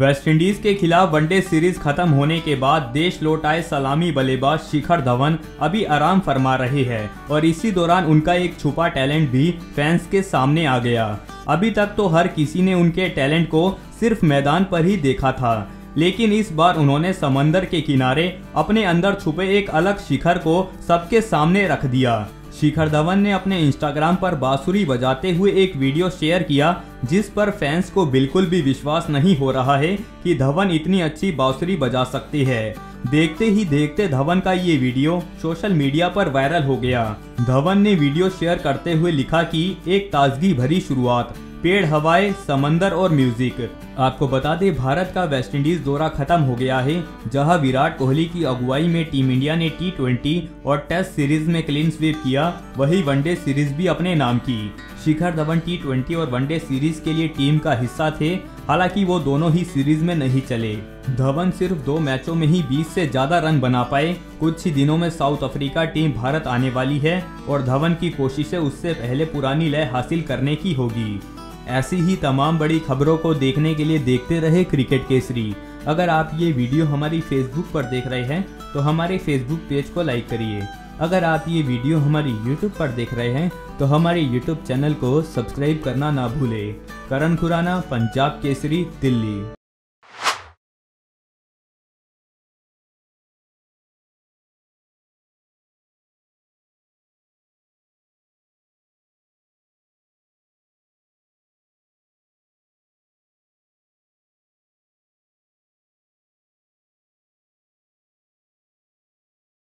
West Indies के खिलाफ one day series खत्म होने के बाद देश लौट आए सलामी बल्लेबाज शिखर धवन अभी आराम फरमा रहे हैं और इसी दौरान उनका एक छुपा टैलेंट भी फैंस के सामने आ गया। अभी तक तो हर किसी ने उनके टैलेंट को सिर्फ मैदान पर ही देखा था, लेकिन इस बार उन्होंने समंदर के किनारे अपने अंदर छुपे एक अलग शिखर को सबके सामने रख दिया। शिखर धवन ने अपने इंस्टाग्राम पर बांसुरी बजाते हुए एक वीडियो शेयर किया, जिस पर फैंस को बिल्कुल भी विश्वास नहीं हो रहा है कि धवन इतनी अच्छी बांसुरी बजा सकते हैं। देखते ही देखते धवन का ये वीडियो सोशल मीडिया पर वायरल हो गया। धवन ने वीडियो शेयर करते हुए लिखा कि एक ताजगी भरी शुरुआत, पेड़, हवाएं, समंदर और म्यूजिक। आपको बता दें, भारत का वेस्टइंडीज दौरा खत्म हो गया है, जहां विराट कोहली की अगुवाई में टीम इंडिया ने T20 और टेस्ट सीरीज में क्लीन स्वीप किया, वही वनडे सीरीज भी अपने नाम की। शिखर धवन T20 और वनडे सीरीज के लिए टीम का हिस्सा थे, हालांकि वो दोनों ही सीरीज में नहीं चले। धवन सिर्फ 2 मैचों में ही 20 से ज्यादा रन बना पाए। कुछ ही दिनों में साउथ अफ्रीका टीम भारत आने वाली है और धवन की कोशिशें उससे पहले पुरानी लय हासिल करने की होगी। ऐसी ही तमाम बड़ी खबरों को देखने के लिए देखते रहे क्रिकेट केसरी। अगर आप ये वीडियो हमारी फेसबुक पर देख रहे हैं तो हमारे फेसबुक पेज को लाइक करिए। अगर आप ये वीडियो हमारी यूट्यूब पर देख रहे हैं तो हमारे यूट्यूब चैनल को सब्सक्राइब करना ना भूलें। करण खुराना, पंजाब केसरी, दिल्ली।